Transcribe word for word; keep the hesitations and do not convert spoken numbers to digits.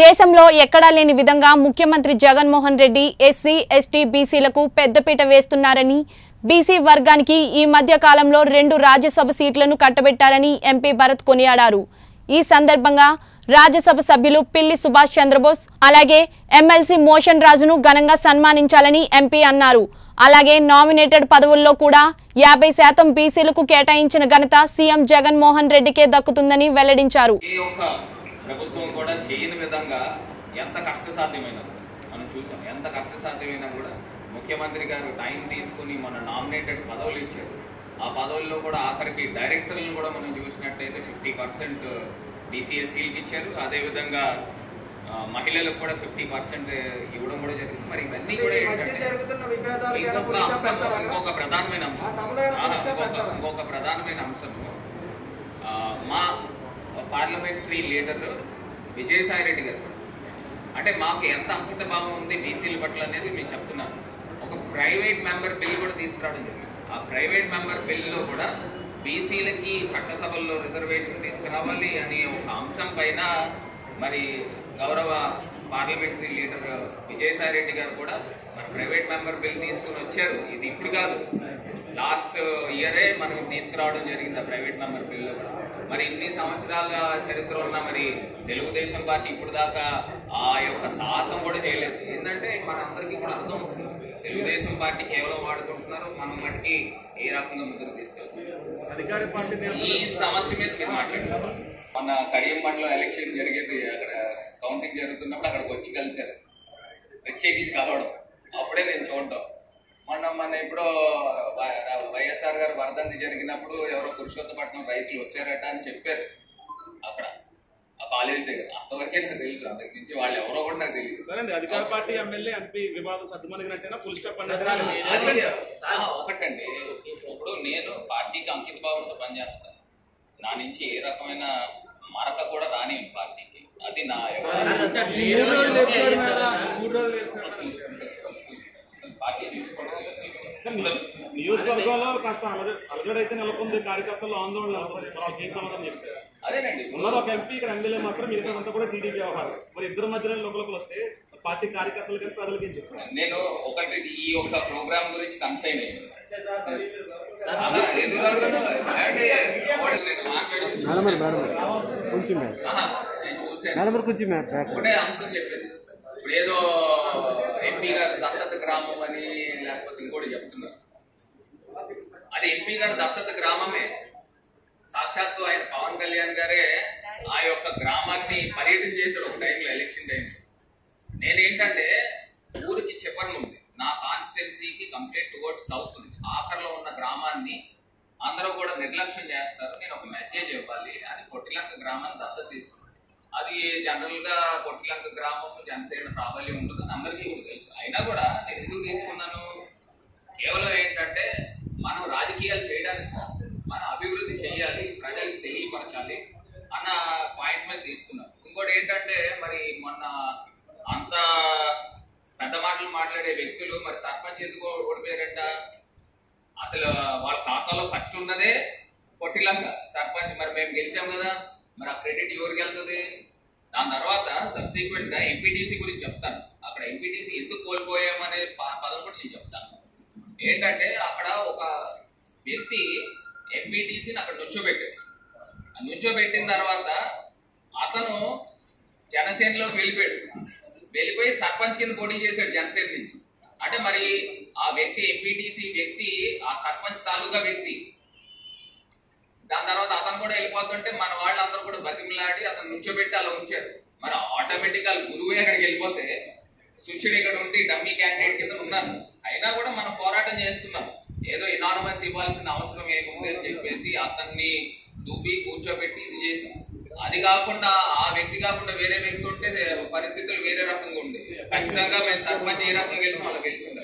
దేశంలో ఎక్కడా లేని విధంగా ముఖ్యమంత్రి జగన్ మోహన్ రెడ్డి ఎస్సీ ఎస్టీ బీసీలకు పెద్దపీట వేస్తున్నారని బీసీ వర్గానికి ఈ మధ్య కాలంలో రెండు రాజ్యసభ సీట్లను కట్టబెట్టారని ఎంపీ భరత్ కొనియాడారు। ఈ సందర్భంగా రాజ్యసభ సభ్యులు పిల్లి సుభాష్ చంద్రబోస్ అలాగే ఎమ్మెల్సీ మోషన్ రాజును ఘనంగా సన్మానించాలని ఎంపీ అన్నారు। అలాగే నామినేటెడ్ పదవుల్లో కూడా యాభై శాతం బీసీలకు కేటాయించిన ఘనత సీఎం జగన్ మోహన్ రెడ్డికే దక్కుతుందని వెల్లడించారు। ప్రభుత్వం కూడా చేయని విధంగా ఎంత కష్టసాధ్యమైనా మనం చూసాం, ఎంత కష్టసాధ్యమైనా కూడా ముఖ్యమంత్రి గారు టైం తీసుకుని మన నామినేటెడ్ పదవులు ఇచ్చారు। ఆ పదవుల్లో కూడా ఆఖరికి డైరెక్టర్లను కూడా మనం చూసినట్టయితే ఫిఫ్టీ పర్సెంట్ బీసీఎస్సీలకు ఇచ్చారు, అదేవిధంగా మహిళలకు కూడా ఫిఫ్టీ పర్సెంట్ ఇవ్వడం కూడా జరిగింది। మరి ఇవన్నీ కూడా ఇంకొక అంశము ఇంకొక ప్రధానమైన అంశం ఇంకొక ప్రధానమైన అంశము మా పార్లమెంటరీ లీడర్ విజయసాయి రెడ్డి గారు అంటే మాకు ఎంత అంకిత భావం ఉంది బీసీల పట్ల అనేది మేము చెప్తున్నాను। ఒక ప్రైవేట్ మెంబర్ బిల్ కూడా తీసుకురావడం జరిగింది। ఆ ప్రైవేట్ మెంబర్ బిల్లో కూడా బీసీలకి చట్టసభల్లో రిజర్వేషన్ తీసుకురావాలి అనే ఒక అంశం పైన మరి గౌరవ పార్లమెంటరీ లీడర్ విజయసాయి రెడ్డి గారు కూడా మరి ప్రైవేట్ మెంబర్ బిల్ తీసుకుని వచ్చారు। ఇది ఇప్పుడు కాదు, లాస్ట్ ఇయరే మనం తీసుకురావడం జరిగింది ఆ ప్రైవేట్ మెంబర్ బిల్లో కూడా। మరి ఇన్ని సంవత్సరాల చరిత్ర ఉన్న మరి తెలుగుదేశం పార్టీ ఇప్పుడు దాకా ఆ యొక్క సాహసం కూడా చేయలేదు। ఏంటంటే మనందరికీ కూడా అర్థం అవుతుంది తెలుగుదేశం పార్టీ కేవలం వాడుకుంటున్నారు, మనం మటుకి ఏ రకంగా ముందుకు తీసుకెళ్తాం ఈ సమస్య మీద మీరు మాట్లాడారు। మన కడియం మండలం ఎలక్షన్ జరిగేది, అక్కడ కౌంటింగ్ జరుగుతున్నప్పుడు అక్కడికి వచ్చి కలిశారు, ప్రత్యేకించి కలవడం అప్పుడే నేను చూడటం। మొన్న మన ఎప్పుడో వైఎస్ఆర్ గారు వరదంతి జరిగినప్పుడు ఎవరో పురుషోత్తపట్నం రైతులు వచ్చారట అని చెప్పారు అక్కడ ఆ కాలేజ్ దగ్గర, అంతవరకే నాకు తెలుసు, అంతకు మించి వాళ్ళు ఎవరో కూడా నాకు తెలియదు। ఒకటండి, ఇప్పుడు నేను పార్టీకి అంకిత భావంతో పనిచేస్తాను, నా నుంచి ఏ రకమైన మరక కూడా రాని పార్టీకి, అది నా పార్టీ చూసుకోవడం అదేనండి। నేను ఒకటి ఈ యొక్క ప్రోగ్రామ్ గురించి కన్సైన్ అయ్యాను, ఒకటే అంశం చెప్పేది, ఏదో ఎంపీ గారు దత్తత గ్రామం అని లేకపోతే ఇంకోటి చెప్తున్నారు, అది ఎంపీ గారు దత్తత గ్రామమే, సాక్షాత్తు ఆయన పవన్ కళ్యాణ్ గారే ఆ యొక్క గ్రామాన్ని పర్యటన చేశాడు ఒక టైంలో ఎలక్షన్ టైంలో। నేనేంటంటే ఊరికి చివరన ఉంది, నా కాన్స్టిట్యున్సీకి కంప్లీట్ టువర్డ్స్ సౌత్ ఉంది, ఆఖరిలో ఉన్న గ్రామాన్ని అందరూ కూడా నిర్లక్ష్యం చేస్తారు, నేను ఒక మెసేజ్ ఇవ్వాలి అని కొట్టిలంక గ్రామాన్ని దత్తత తీసుకున్నాను। అది జనరల్ గా కొట్టిలంక గ్రామం జనసేన ప్రాబల్యం ఉంటుంది, అందరికీ కూడా తెలుసు, అయినా కూడా నేను ఎందుకు తీసుకున్నాను, కేవలం ఏంటంటే మనం రాజకీయాలు చేయడానికి మనం అభివృద్ధి చేయాలి, ప్రజలకు తెలియపరచాలి అన్న పాయింట్ మీద తీసుకున్నాం। ఇంకోటి ఏంటంటే మరి మొన్న అంత పెద్ద మాటలు మాట్లాడే వ్యక్తులు మరి సర్పంచ్ ఎందుకు ఓడిపోయారంట, అసలు వాళ్ళ ఖాతాలో ఫస్ట్ ఉన్నదే కొట్టిలంక సర్పంచ్, మరి మేము గెలిచాం కదా, మరి ఆ క్రెడిట్ ఎవరికి వెళ్తుంది? దాని తర్వాత సబ్సిక్వెంట్ గా ఎంపీటీసీ గురించి చెప్తాను, అక్కడ ఎంపీటీసీ ఎందుకు కోల్పోయామనే పదం కూడా నేను చెప్తాను। ఏంటంటే అక్కడ ఒక వ్యక్తి ఎంపీటీసీని అక్కడ నుంచోబెట్టాడు, నుంచోబెట్టిన తర్వాత అతను జనసేనలోకి వెళ్ళిపోయాడు, వెళ్ళిపోయి సర్పంచ్ కింద పోటీ చేశాడు జనసేన నుంచి, అంటే మరి ఆ వ్యక్తి ఎంపీటీసీ వ్యక్తి ఆ సర్పంచ్ తాలూకా వ్యక్తి, దాని తర్వాత అతను కూడా వెళ్ళిపోతుంటే మన వాళ్ళందరూ కూడా బతిమలాడి అతను నుంచోబెట్టి అలా ఉంచారు, మరి ఆటోమేటిక్ గా గురువే అక్కడికి వెళ్ళిపోతే సుశీల్ ఇక్కడ ఉండి డమ్మీ క్యాండిడేట్ కింద ఉన్నాను, అయినా కూడా మనం పోరాటం చేస్తున్నాం, ఏదో ఇనానమస్ ఇవ్వాల్సిన అవసరం ఏముంది అని చెప్పేసి అతన్ని దుబ్బి కూర్చోబెట్టి ఇది చేసాం। అది కాకుండా ఆ వ్యక్తి కాకుండా వేరే వ్యక్తి ఉంటే పరిస్థితులు వేరే రకంగా ఉండేవి, ఖచ్చితంగా మేము సర్పంచ్ ఏ రకంగా గెలిచాం అలా గెలిచింది।